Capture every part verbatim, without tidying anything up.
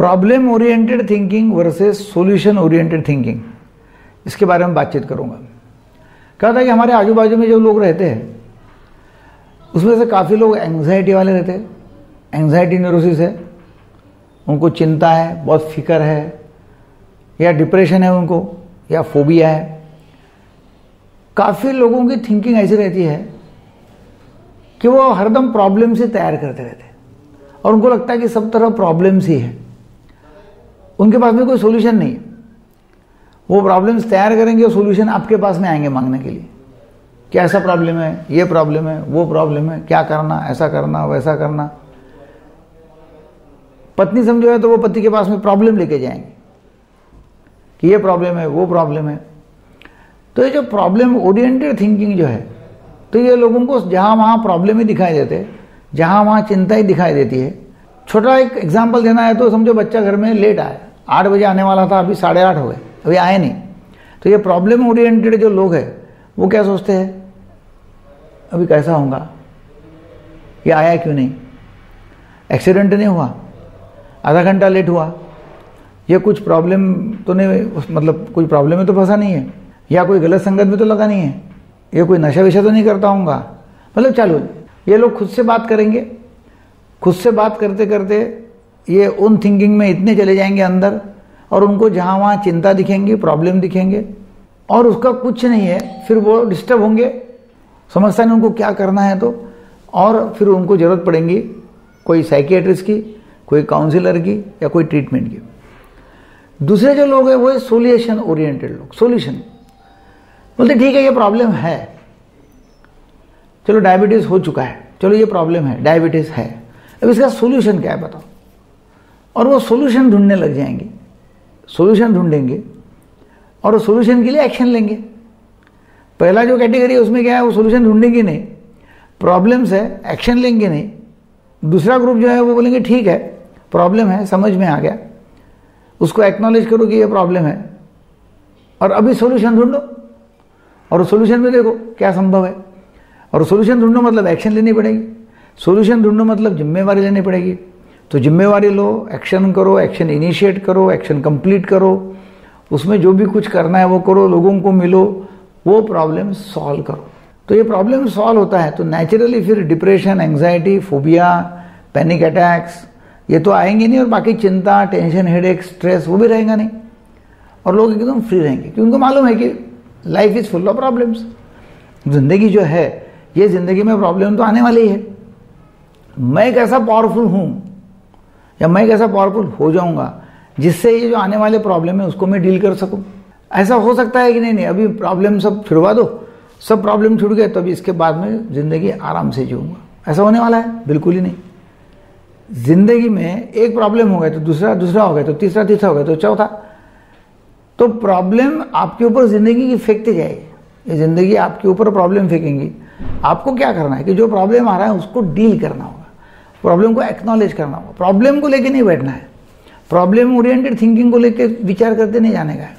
Problem oriented thinking versus solution oriented thinking, इसके बारे में बातचीत करूँगा। क्या था कि हमारे आजू बाजू में जो लोग रहते हैं उसमें से काफ़ी लोग एंग्जाइटी वाले रहते हैं, एंग्जाइटी न्यूरोसिस है, उनको चिंता है, बहुत फिक्र है, या डिप्रेशन है उनको, या फोबिया है। काफ़ी लोगों की थिंकिंग ऐसी रहती है कि वो हरदम प्रॉब्लम से तैयार करते रहते हैं और उनको लगता है कि सब तरह प्रॉब्लम्स ही है, उनके पास में कोई सोल्यूशन नहीं है। वो प्रॉब्लम्स तैयार करेंगे और सोल्यूशन आपके पास में आएंगे मांगने के लिए कि ऐसा प्रॉब्लम है, ये प्रॉब्लम है, वो प्रॉब्लम है, क्या करना, ऐसा करना, वैसा करना। पत्नी समझो है तो वो पति के पास में प्रॉब्लम लेके जाएंगे कि ये प्रॉब्लम है, वो प्रॉब्लम है। तो ये जो प्रॉब्लम ओरिएंटेड थिंकिंग जो है, तो ये लोगों को जहाँ वहाँ प्रॉब्लम ही दिखाई देते, जहाँ वहाँ चिंता ही दिखाई देती है। छोटा एक एग्जाम्पल देना है तो समझो बच्चा घर में लेट आया, आठ बजे आने वाला था, अभी साढ़े आठ हो गए, अभी आए नहीं। तो ये प्रॉब्लम ओरिएंटेड जो लोग हैं वो क्या सोचते हैं, अभी कैसा होगा, ये आया क्यों नहीं, एक्सीडेंट नहीं हुआ, आधा घंटा लेट हुआ, ये कुछ प्रॉब्लम तो नहीं, मतलब कोई प्रॉब्लम में तो फंसा नहीं है, या कोई गलत संगत में तो लगा नहीं है, ये कोई नशा विशा तो नहीं करता होगा, मतलब चलो। ये लोग खुद से बात करेंगे, खुद से बात करते करते ये उन थिंकिंग में इतने चले जाएंगे अंदर, और उनको जहाँ वहाँ चिंता दिखेंगी, प्रॉब्लम दिखेंगे, और उसका कुछ नहीं है। फिर वो डिस्टर्ब होंगे, समझता नहीं उनको क्या करना है। तो और फिर उनको ज़रूरत पड़ेगी कोई साइकियाट्रिस्ट की, कोई काउंसलर की, या कोई ट्रीटमेंट की। दूसरे जो लोग हैं वो सोल्यूशन ओरिएंटेड लोग, सोल्यूशन बोलते ठीक है ये प्रॉब्लम है, चलो डायबिटीज़ हो चुका है, चलो ये प्रॉब्लम है, डायबिटीज़ है, अब इसका सोल्यूशन क्या है बताओ, और वो सोल्यूशन ढूंढने लग जाएंगे। सोल्यूशन ढूंढेंगे और सोल्यूशन के लिए एक्शन लेंगे। पहला जो कैटेगरी है उसमें क्या है, वो सोल्यूशन ढूंढेंगे नहीं, प्रॉब्लम्स है, एक्शन लेंगे नहीं। दूसरा ग्रुप जो है वो बोलेंगे ठीक है प्रॉब्लम है, समझ में आ गया, उसको एक्नॉलेज करो कि ये प्रॉब्लम है, और अभी सोल्यूशन ढूंढो, और सोल्यूशन में देखो क्या संभव है। और सोल्यूशन ढूंढो मतलब एक्शन लेनी पड़ेगी, सोल्यूशन ढूंढो मतलब जिम्मेवारी लेनी पड़ेगी। तो जिम्मेवारी लो, एक्शन करो, एक्शन इनिशिएट करो, एक्शन कंप्लीट करो, उसमें जो भी कुछ करना है वो करो, लोगों को मिलो, वो प्रॉब्लम सॉल्व करो। तो ये प्रॉब्लम सॉल्व होता है तो नेचुरली फिर depression, anxiety, phobia, panic attacks ये तो आएंगे नहीं, और बाकी चिंता, टेंशन, हेडेक, स्ट्रेस वो भी रहेगा नहीं, और लोग एकदम फ्री रहेंगे क्योंकि उनको मालूम है कि life is full of problems. जिंदगी जो है ये जिंदगी में प्रॉब्लम तो आने वाली है। मैं कैसा पावरफुल हूँ या मैं कैसा पावरफुल हो जाऊँगा जिससे ये जो आने वाले प्रॉब्लम है उसको मैं डील कर सकूँ। ऐसा हो सकता है कि नहीं नहीं अभी प्रॉब्लम सब छुड़वा दो, सब प्रॉब्लम छुड़ गए तो अभी इसके बाद में ज़िंदगी आराम से जीऊँगा, ऐसा होने वाला है? बिल्कुल ही नहीं। जिंदगी में एक प्रॉब्लम हो गई तो दूसरा दूसरा हो गया तो तीसरा तीसरा हो गया तो चौथा, तो प्रॉब्लम आपके ऊपर ज़िंदगी की फेंकती जाएगी, ये ज़िंदगी आपके ऊपर प्रॉब्लम फेंकेंगी। आपको क्या करना है कि जो प्रॉब्लम आ रहा है उसको डील करना होगा, प्रॉब्लम को एक्नॉलेज करना होगा, प्रॉब्लम को लेके नहीं बैठना है, प्रॉब्लम ओरिएंटेड थिंकिंग को लेके विचार करते नहीं जाने का है।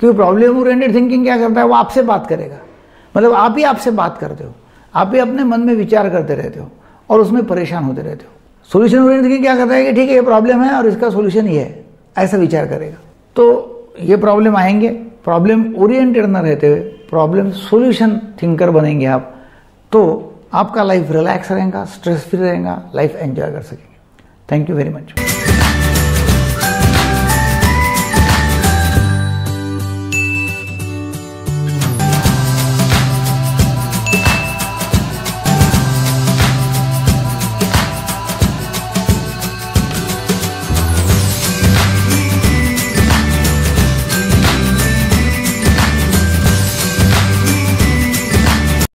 क्योंकि प्रॉब्लम ओरिएंटेड थिंकिंग क्या करता है, वो आपसे बात करेगा, मतलब आप ही आपसे बात करते हो, आप ही अपने मन में विचार करते रहते हो और उसमें परेशान होते रहते हो। सोल्यूशन ओरिएंटेड थिंकिंग क्या करता है कि ठीक है ये प्रॉब्लम है और इसका सोल्यूशन ये है, ऐसा विचार करेगा। तो ये प्रॉब्लम आएंगे, प्रॉब्लम ओरिएंटेड ना रहते हुए प्रॉब्लम सोल्यूशन थिंकर बनेंगे आप, तो आपका लाइफ रिलैक्स रहेगा, स्ट्रेस फ्री रहेगा, लाइफ एंजॉय कर सकेंगे। Thank you very much.